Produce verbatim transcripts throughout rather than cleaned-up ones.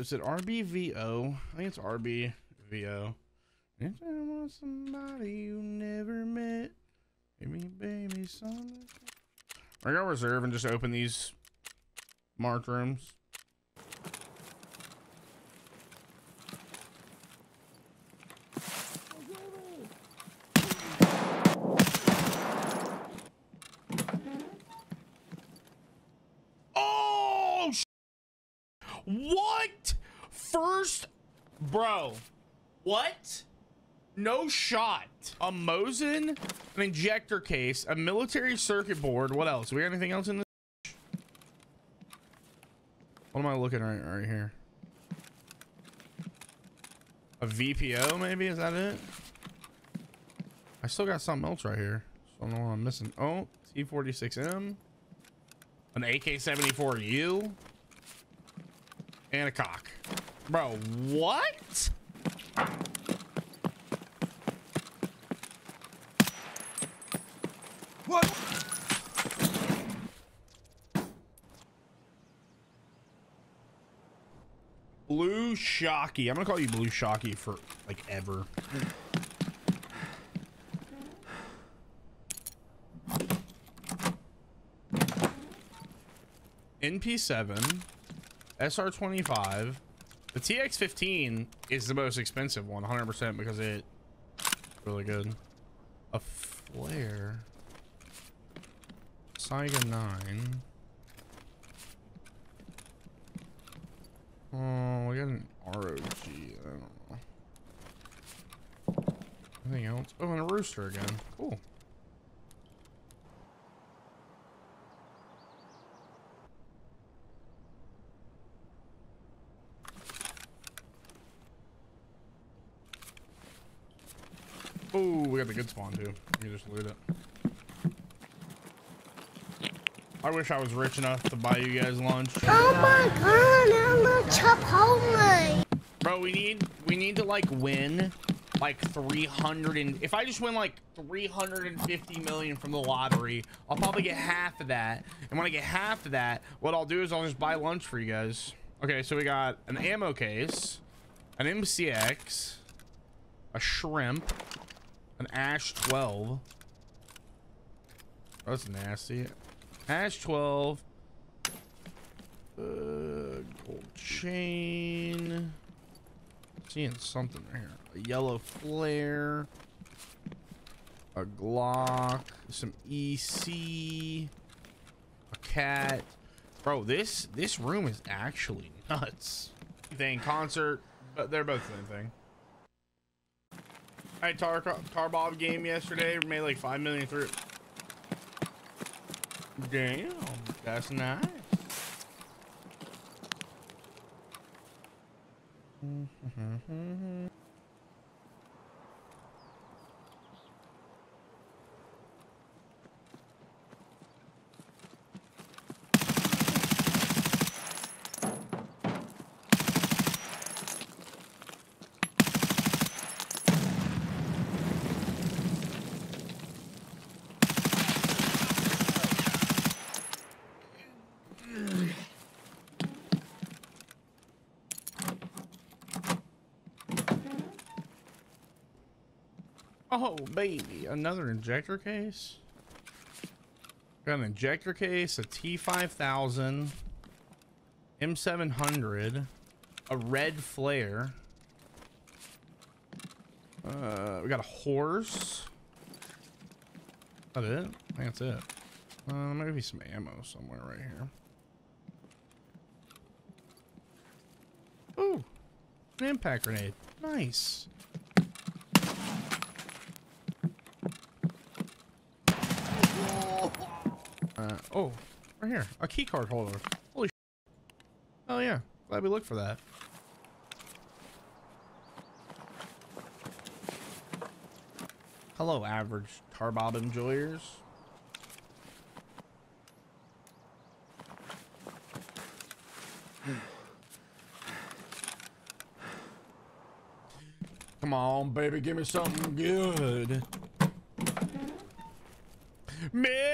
is it R B V O? I think it's R B V O. If I want somebody you never met, give me baby something. We're gonna reserve and just open these marked rooms. Oh, what? First, bro, what? No shot. A Mosin, an injector case, a military circuit board. What else? We got anything else in this? What am I looking right right here? A V P O maybe? Is that it? I still got something else right here. So I don't know what I'm missing. Oh, T forty-six M, an A K seventy-four U, and a cock. Bro, what? What? Blue Shocky. I'm gonna call you Blue Shocky for like ever. N P seven, S R twenty-five. The T X fifteen is the most expensive one, one hundred percent, because it's really good. A flare. Saiga nine. Oh, we got an R O G. I don't know. Anything else? Oh, and a rooster again. Cool. Oh, we got the good spawn too. We can just loot it. I wish I was rich enough to buy you guys lunch. Oh my god, I'm a Chipotle. Bro, we need we need to like win like three hundred, and if I just win like three hundred fifty million from the lottery, I'll probably get half of that. And when I get half of that, what I'll do is I'll just buy lunch for you guys. Okay, so we got an ammo case, an M C X, a shrimp, an A S H twelve. Oh, that's nasty. A S H twelve, uh, gold chain. Seeing something right here. A yellow flare, a Glock, some E C, a cat. Bro, this this room is actually nuts. Thing concert, but they're both the same thing. I had tar Tarbob game yesterday. We made like five million through. Damn, that's nice. Oh baby, another injector case. Got an injector case, a T five thousand, M seven hundred, a red flare. Uh, we got a horse. That it? I think that's it. Uh, maybe some ammo somewhere right here. Ooh, an impact grenade. Nice. Uh, oh, right here. A key card holder. Holy sh. Oh yeah. Glad we looked for that. Hello, average Tarbob enjoyers. Come on, baby. Give me something good. Man.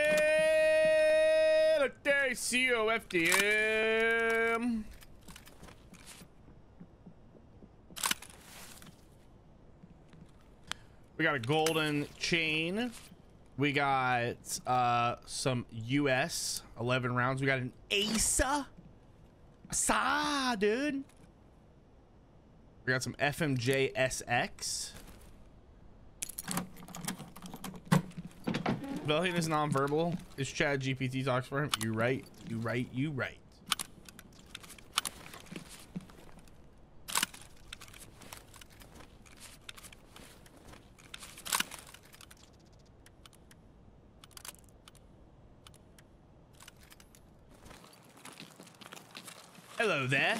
C O F D M. We got a golden chain. We got uh, some U S eleven rounds. We got an A S A. A S A, dude. We got some F M J S X. Valiant is nonverbal. Is Chad G P T talks for him? You right. You right. You right. Hello there.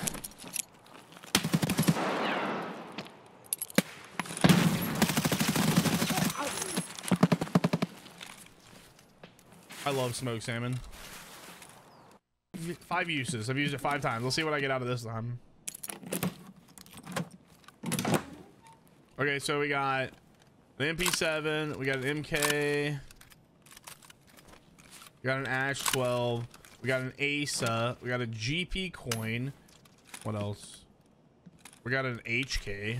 I love smoked salmon. Five uses. I've used it five times. Let's see what I get out of this time. Okay, so we got an M P seven. We got an M K. We got an A S H twelve. We got an A S A. We got a G P coin. What else? We got an H K.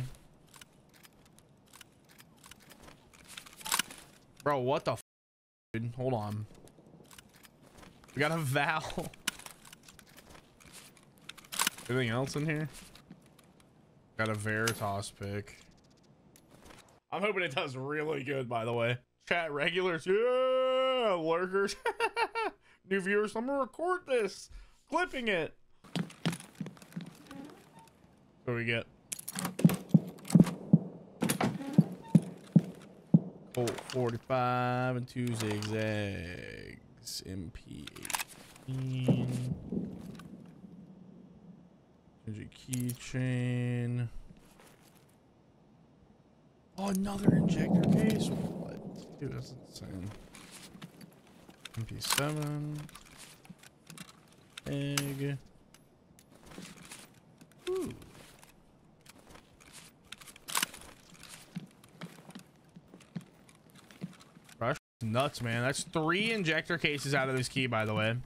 Bro, what the f***, dude? Hold on. We got a Val. Anything else in here? Got a Veritas pick. I'm hoping it does really good, by the way. Chat regulars. Yeah! Lurkers. New viewers. I'm going to record this. Clipping it. What do we get? forty-five and two zigzags. M P eighteen. There's a keychain. Oh, another injector case? What? Dude, that's insane. M P seven. Egg. Ooh. Nuts, man. That's three injector cases out of this key, by the way.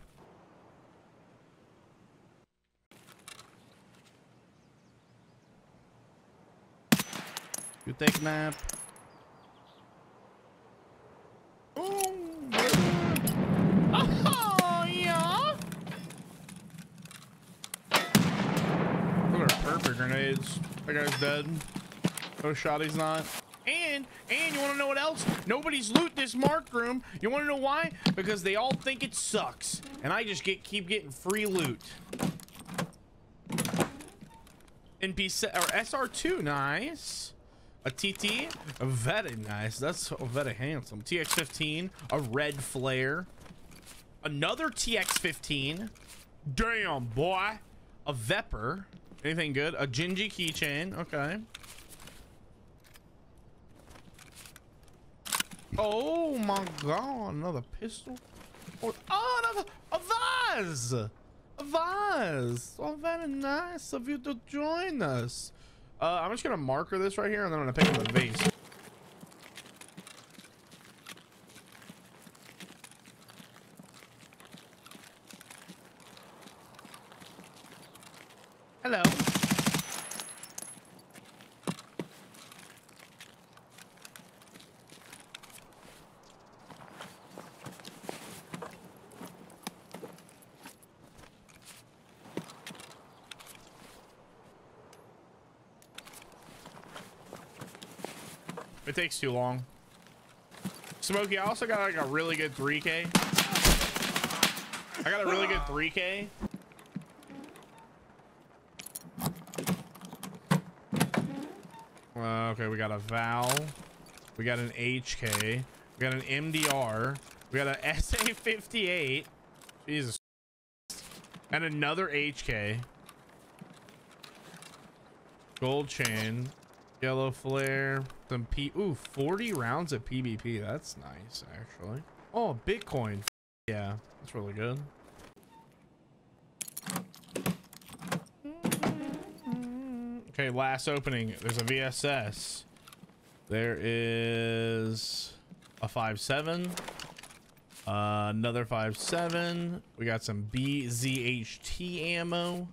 You take a nap. Oh, oh yeah. Those are perfect grenades. That guy's dead. No shot, he's not. And, and you want to know what else? Nobody's loot this marked room. You want to know why? Because they all think it sucks. And I just get keep getting free loot. N P seven, or S R two, nice. A T T, a very nice. That's a very handsome. T X fifteen, a red flare. Another T X fifteen. Damn, boy. A V E P R. Anything good? A Gingy keychain, okay. Oh my god, another pistol. Oh, another a vase! A vase! Oh, very nice of you to join us. Uh, I'm just gonna marker this right here and then I'm gonna pick up the vase. Hello. It takes too long. Smokey, I also got like a really good three K. I got a really good three K. Uh, okay, we got a Val. We got an H K. We got an M D R. We got an S A fifty-eight. Jesus. And another H K. Gold chain. Yellow flare, some P. Ooh, forty rounds of P V P. That's nice, actually. Oh, Bitcoin. Yeah, that's really good. Okay, last opening. There's a V S S. There is a five seven. Uh, another five seven. We got some B Z H T ammo.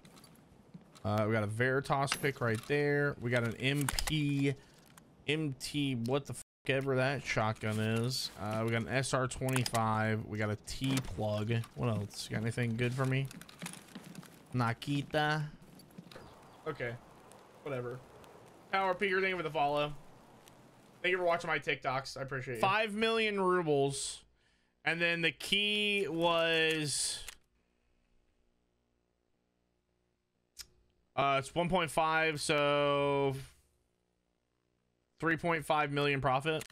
Uh, we got a Veritas pick right there. We got an M P M T. What the f whatever that shotgun is. Uh, we got an S R twenty-five. We got a T plug. What else? You got anything good for me? Nakita. Okay. Whatever. Power Peter, thank you for the follow. Thank you for watching my TikToks. I appreciate it. Five million rubles. And then the key was... Uh, it's one point five, so... three point five million profit.